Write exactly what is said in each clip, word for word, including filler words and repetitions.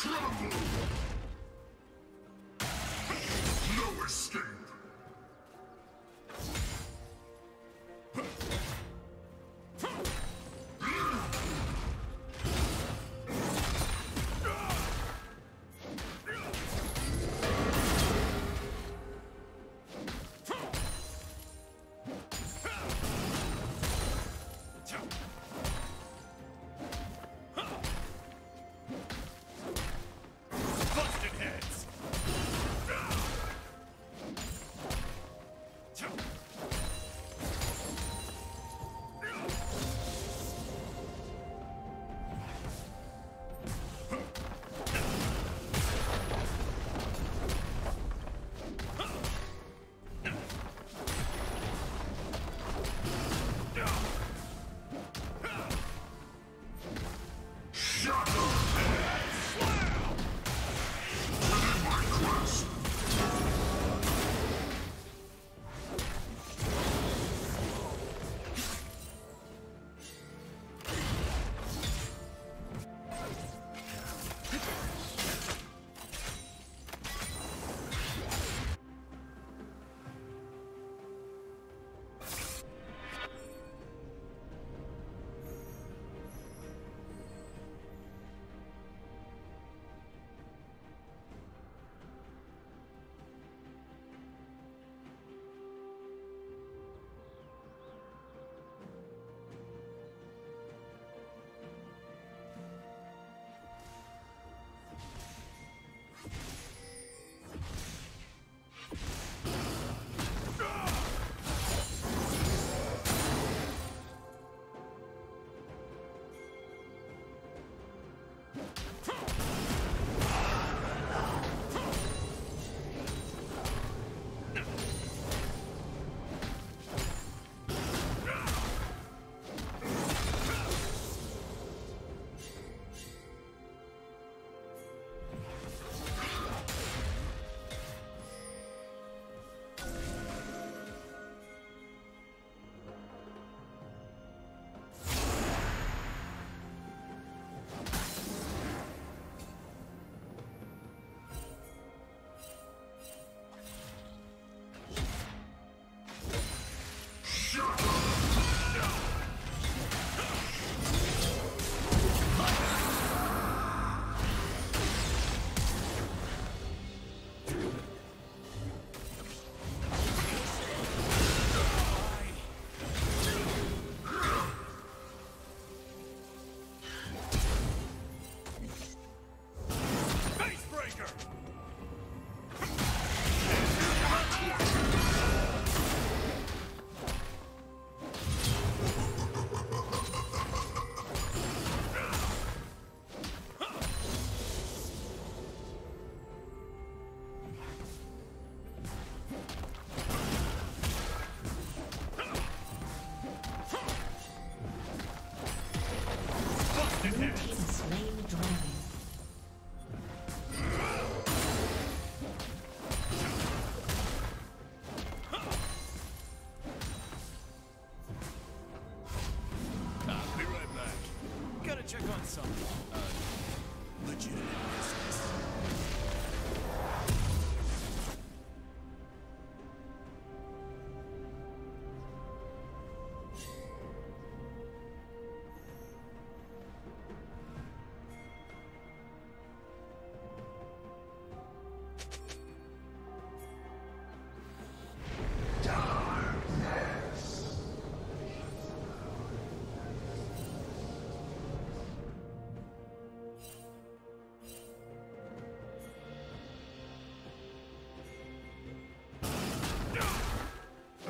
Crumble! No escape! Check on some uh, legitimate business.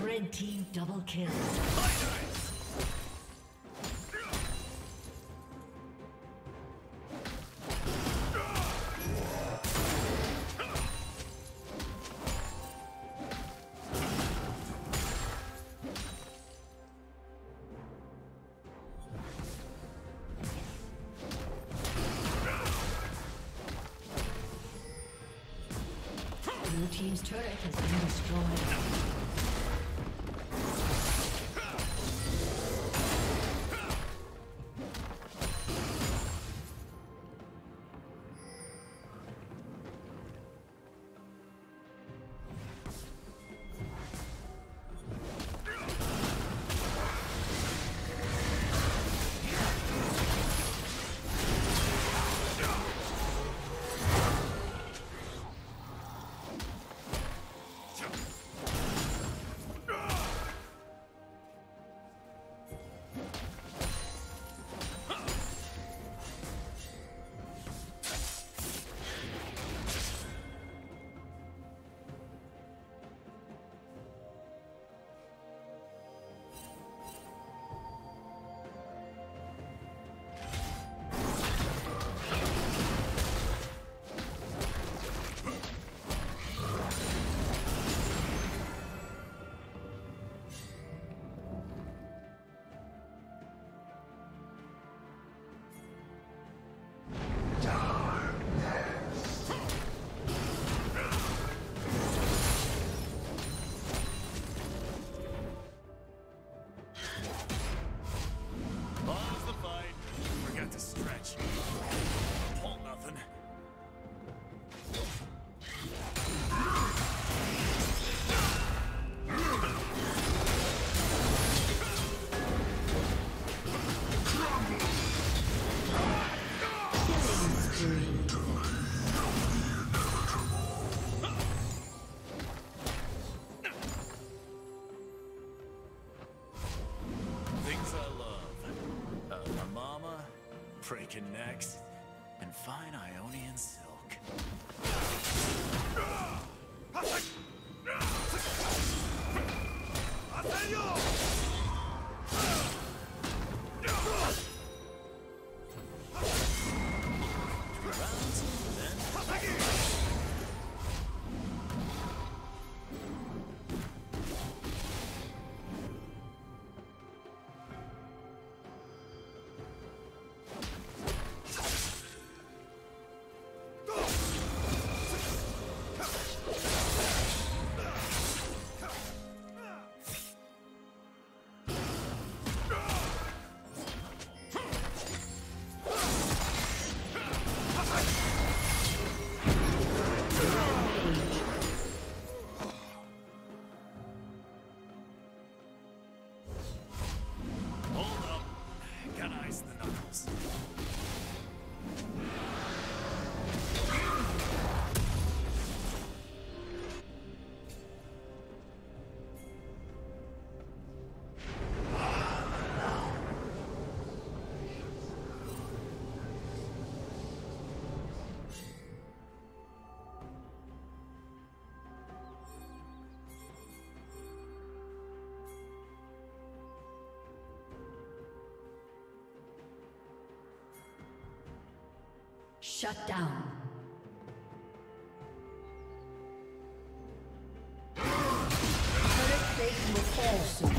Red team double kill. Blue team's turret has been destroyed. Shut down. Turret plate will fall soon.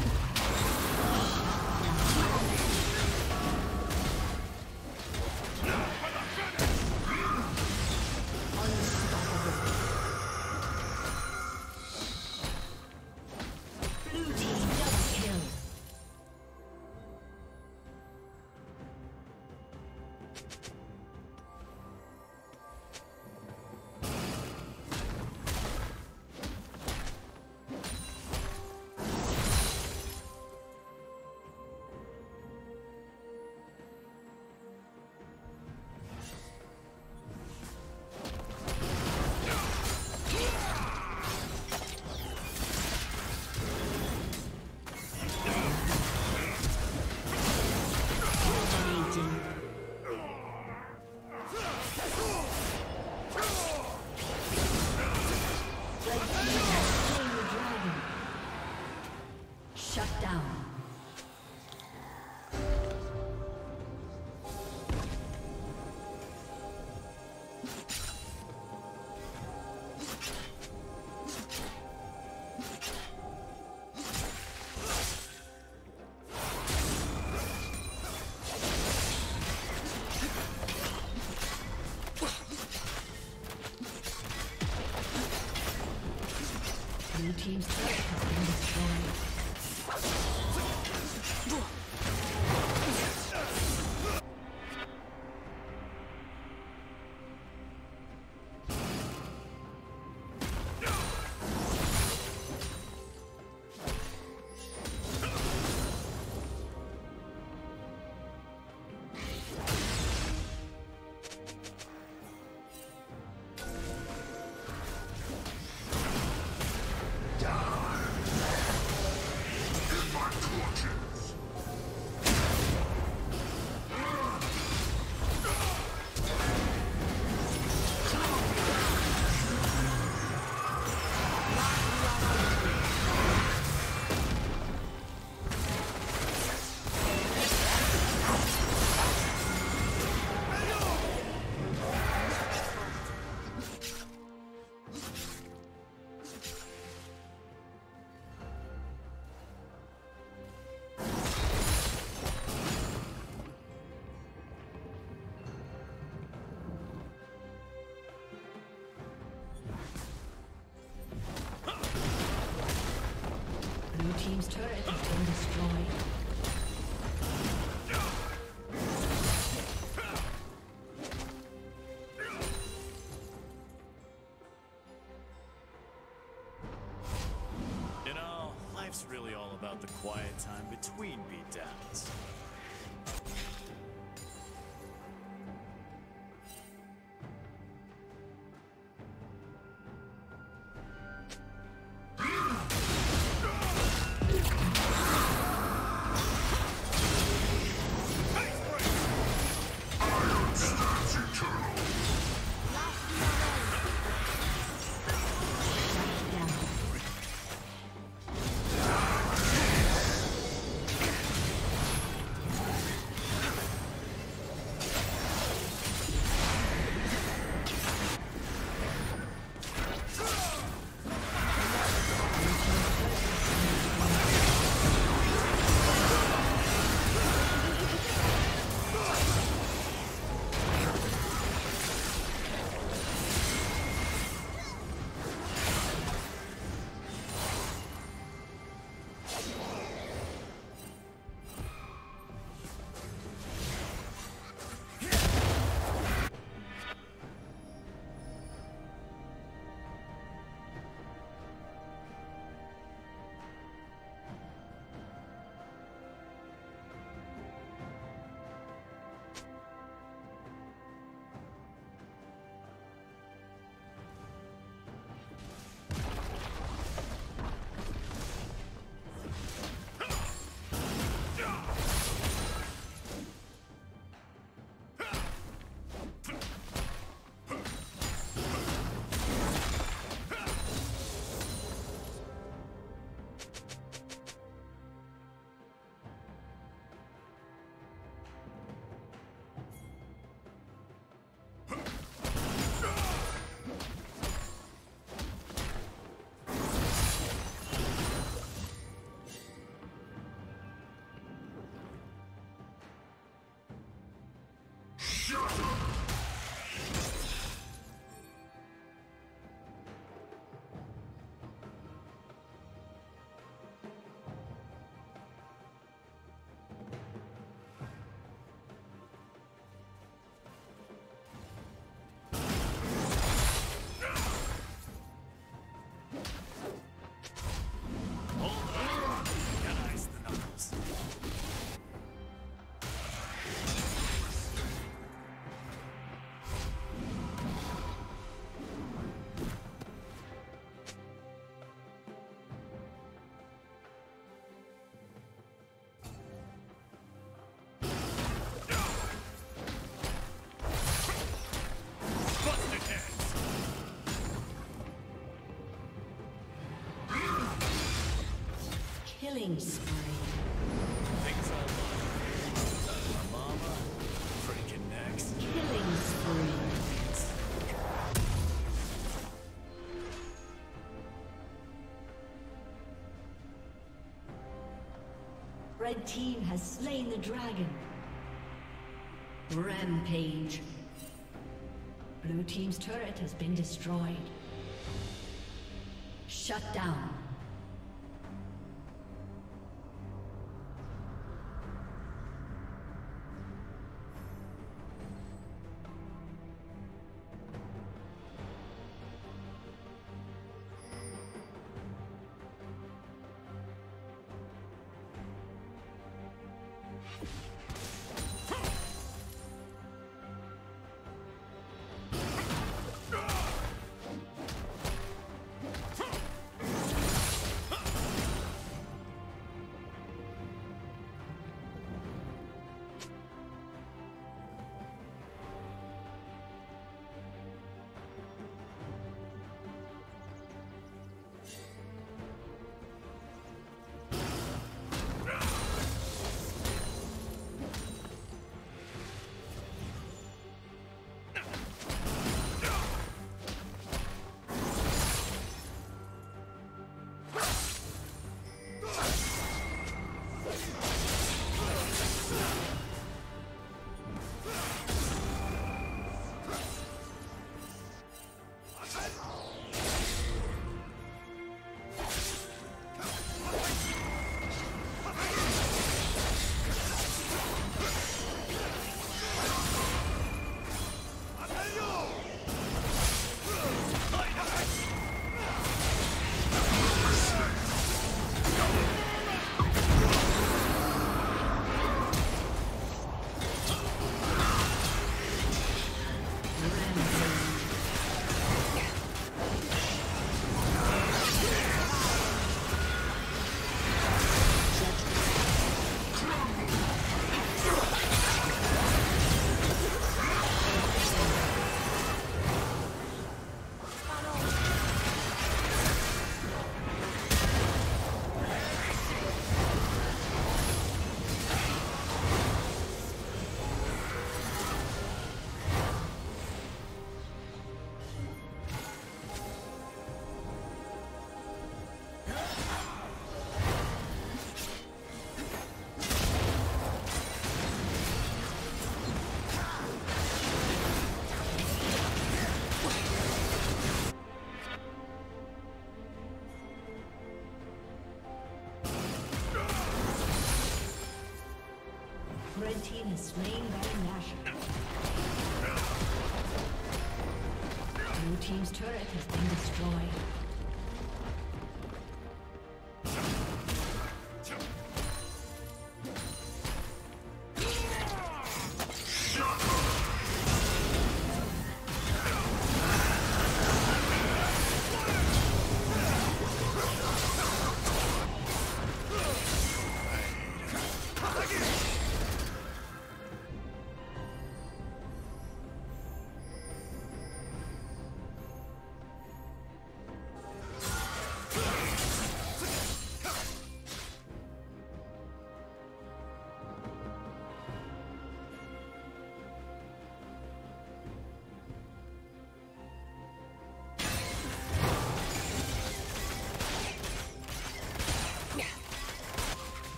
Blue team's turret has been destroyed. Team's turret has been destroyed. You know, life's really all about the quiet time between beatdowns. Killing spree. Things I love. Uh, mama. Freaking next. Killing spree. Red team has slain the dragon. Rampage. Blue team's turret has been destroyed. Shut down. Is slain by Nashor. Blue team's turret has been destroyed.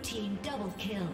Team double kill.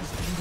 has been